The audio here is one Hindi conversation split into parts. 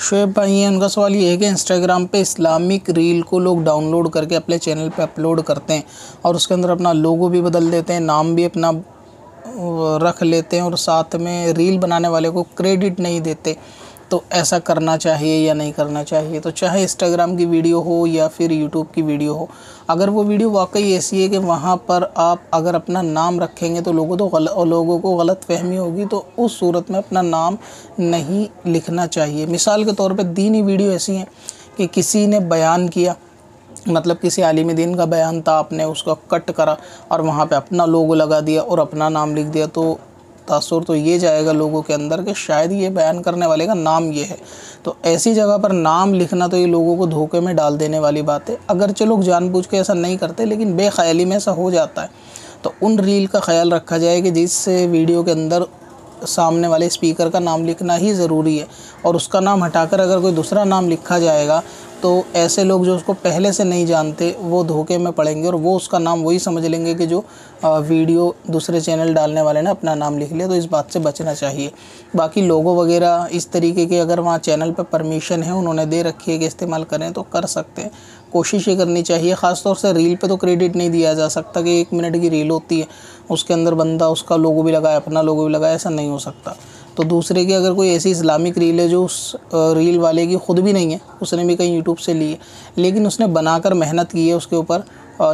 शोएब भाई हैं, उनका सवाल ये है कि इंस्टाग्राम पे इस्लामिक रील को लोग डाउनलोड करके अपने चैनल पे अपलोड करते हैं और उसके अंदर अपना लोगो भी बदल देते हैं, नाम भी अपना रख लेते हैं और साथ में रील बनाने वाले को क्रेडिट नहीं देते, तो ऐसा करना चाहिए या नहीं करना चाहिए? तो चाहे इंस्टाग्राम की वीडियो हो या फिर यूट्यूब की वीडियो हो, अगर वो वीडियो वाकई ऐसी है कि वहाँ पर आप अगर अपना नाम रखेंगे तो लोगों को गलत फहमी होगी, तो उस सूरत में अपना नाम नहीं लिखना चाहिए। मिसाल के तौर पे दीनी वीडियो ऐसी हैं कि किसी ने बयान किया, मतलब किसी आलिम दीन का बयान था, आपने उसका कट करा और वहाँ पर अपना लोगो लगा दिया और अपना नाम लिख दिया, तो तासुर तो ये जाएगा लोगों के अंदर कि शायद ये बयान करने वाले का नाम ये है। तो ऐसी जगह पर नाम लिखना तो ये लोगों को धोखे में डाल देने वाली बात है। अगरचे लोग जानबूझ के ऐसा नहीं करते लेकिन बेख्याली में ऐसा हो जाता है, तो उन रील का ख्याल रखा जाए कि जिससे वीडियो के अंदर सामने वाले स्पीकर का नाम लिखना ही ज़रूरी है और उसका नाम हटाकर अगर कोई दूसरा नाम लिखा जाएगा तो ऐसे लोग जो उसको पहले से नहीं जानते वो धोखे में पड़ेंगे और वो उसका नाम वही समझ लेंगे कि जो वीडियो दूसरे चैनल डालने वाले ने अपना नाम लिख लिया। तो इस बात से बचना चाहिए। बाकी लोगो वगैरह इस तरीके के अगर वहाँ चैनल पर परमिशन है, उन्होंने दे रखी है कि इस्तेमाल करें, तो कर सकते हैं, कोशिश ये करनी चाहिए। ख़ासतौर से रील पे तो क्रेडिट नहीं दिया जा सकता कि 1 मिनट की रील होती है उसके अंदर बंदा उसका लोगो भी लगाए अपना लोगो भी लगाए, ऐसा नहीं हो सकता। तो दूसरे की अगर कोई ऐसी इस्लामिक रील है जो उस रील वाले की ख़ुद भी नहीं है, उसने भी कहीं यूट्यूब से ली है लेकिन उसने बनाकर मेहनत की है, उसके ऊपर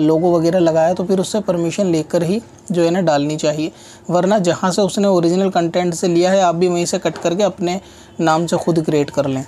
लोगो वगैरह लगाया, तो फिर उससे परमिशन लेकर ही जो है ना डालनी चाहिए, वरना जहाँ से उसने ओरिजिनल कंटेंट से लिया है आप भी वहीं से कट करके अपने नाम से खुद क्रिएट कर लें,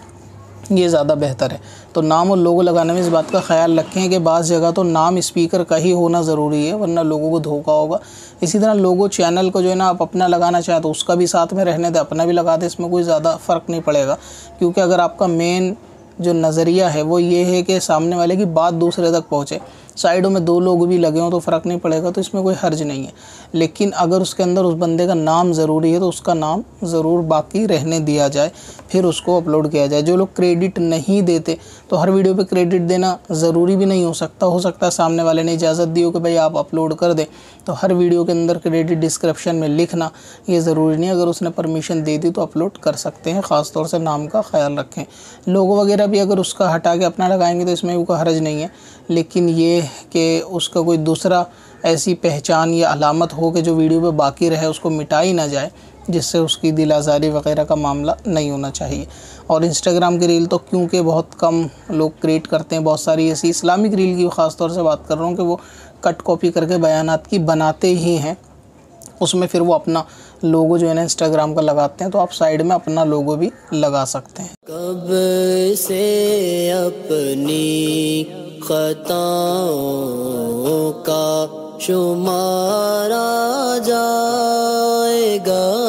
ये ज़्यादा बेहतर है। तो नाम और लोगो लगाने में इस बात का ख्याल रखें कि बाज़ जगह तो नाम स्पीकर का ही होना ज़रूरी है वरना लोगों को धोखा होगा। इसी तरह लोगो चैनल को जो है ना आप अपना लगाना चाहे तो उसका भी साथ में रहने दें, अपना भी लगा दें, इसमें कोई ज़्यादा फ़र्क नहीं पड़ेगा, क्योंकि अगर आपका मेन जो नज़रिया है वो ये है कि सामने वाले की बात दूसरे तक पहुँचे, साइडों में 2 लोग भी लगे हों तो फ़र्क नहीं पड़ेगा, तो इसमें कोई हर्ज नहीं है। लेकिन अगर उसके अंदर उस बंदे का नाम ज़रूरी है तो उसका नाम ज़रूर बाकी रहने दिया जाए, फिर उसको अपलोड किया जाए। जो लोग क्रेडिट नहीं देते, तो हर वीडियो पे क्रेडिट देना ज़रूरी भी नहीं हो सकता, हो सकता है सामने वाले ने इजाज़त दी हो कि भाई आप अपलोड कर दें, तो हर वीडियो के अंदर क्रेडिट डिस्क्रिप्शन में लिखना ये ज़रूरी नहीं, अगर उसने परमिशन दे दी तो अपलोड कर सकते हैं। ख़ासतौर से नाम का ख्याल रखें। लोगो वगैरह भी अगर उसका हटा के अपना लगाएंगे तो इसमें कोई हर्ज नहीं है, लेकिन ये कि उसका कोई दूसरा ऐसी पहचान या अलामत हो कि जो वीडियो पे बाकी रहे उसको मिटाई ना जाए, जिससे उसकी दिल आज़ारी वगैरह का मामला नहीं होना चाहिए। और इंस्टाग्राम की रील तो क्योंकि बहुत कम लोग क्रिएट करते हैं, बहुत सारी ऐसी इस्लामिक रील की ख़ासतौर से बात कर रहा हूँ कि वो कट कॉपी करके बयानात की बनाते ही हैं, उसमें फिर वो अपना लोगो जो है ना इंस्टाग्राम का लगाते हैं, तो आप साइड में अपना लोगो भी लगा सकते हैं। कब से अपनी खताओं का शुमारा जाएगा।